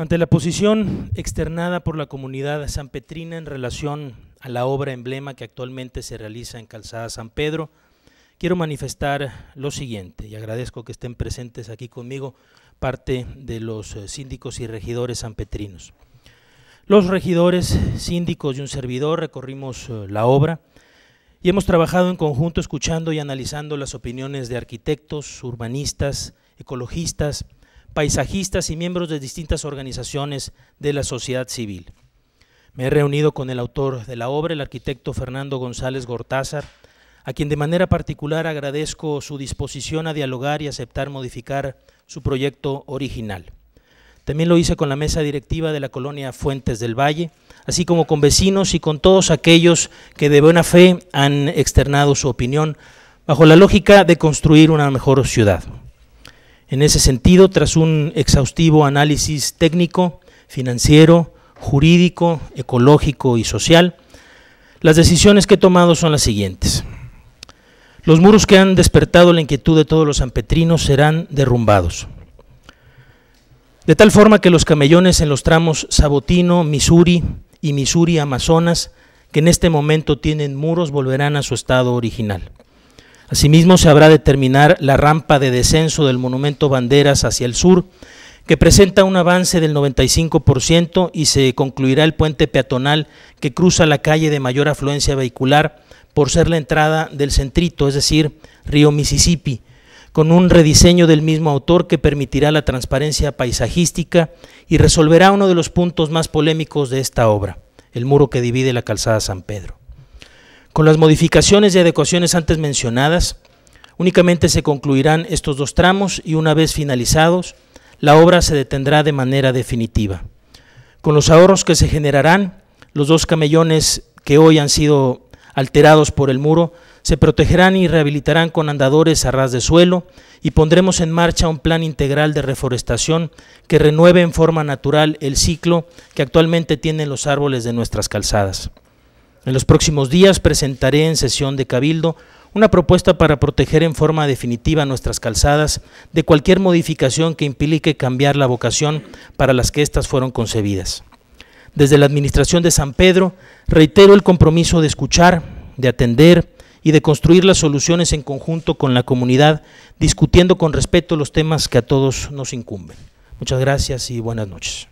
Ante la posición externada por la comunidad sanpetrina en relación a la obra emblema que actualmente se realiza en Calzada San Pedro, quiero manifestar lo siguiente, y agradezco que estén presentes aquí conmigo parte de los síndicos y regidores sanpetrinos. Los regidores, síndicos y un servidor recorrimos la obra y hemos trabajado en conjunto escuchando y analizando las opiniones de arquitectos, urbanistas, ecologistas, paisajistas y miembros de distintas organizaciones de la sociedad civil. Me he reunido con el autor de la obra, el arquitecto Fernando González Gortázar, a quien de manera particular agradezco su disposición a dialogar y aceptar modificar su proyecto original. También lo hice con la mesa directiva de la colonia Fuentes del Valle, así como con vecinos y con todos aquellos que de buena fe han externado su opinión bajo la lógica de construir una mejor ciudad. En ese sentido, tras un exhaustivo análisis técnico, financiero, jurídico, ecológico y social, las decisiones que he tomado son las siguientes. Los muros que han despertado la inquietud de todos los sanpetrinos serán derrumbados. De tal forma que los camellones en los tramos Savotino, Missouri y Missouri, Amazonas, que en este momento tienen muros, volverán a su estado original. Asimismo, se habrá de terminar la rampa de descenso del Monumento Banderas hacia el sur, que presenta un avance del 95% y se concluirá el puente peatonal que cruza la calle de mayor afluencia vehicular por ser la entrada del centrito, es decir, Río Mississippi, con un rediseño del mismo autor que permitirá la transparencia paisajística y resolverá uno de los puntos más polémicos de esta obra, el muro que divide la calzada San Pedro. Con las modificaciones y adecuaciones antes mencionadas, únicamente se concluirán estos dos tramos y una vez finalizados, la obra se detendrá de manera definitiva. Con los ahorros que se generarán, los dos camellones que hoy han sido alterados por el muro, se protegerán y rehabilitarán con andadores a ras de suelo y pondremos en marcha un plan integral de reforestación que renueve en forma natural el ciclo que actualmente tienen los árboles de nuestras calzadas. En los próximos días presentaré en sesión de Cabildo una propuesta para proteger en forma definitiva nuestras calzadas de cualquier modificación que implique cambiar la vocación para las que éstas fueron concebidas. Desde la Administración de San Pedro reitero el compromiso de escuchar, de atender y de construir las soluciones en conjunto con la comunidad, discutiendo con respeto los temas que a todos nos incumben. Muchas gracias y buenas noches.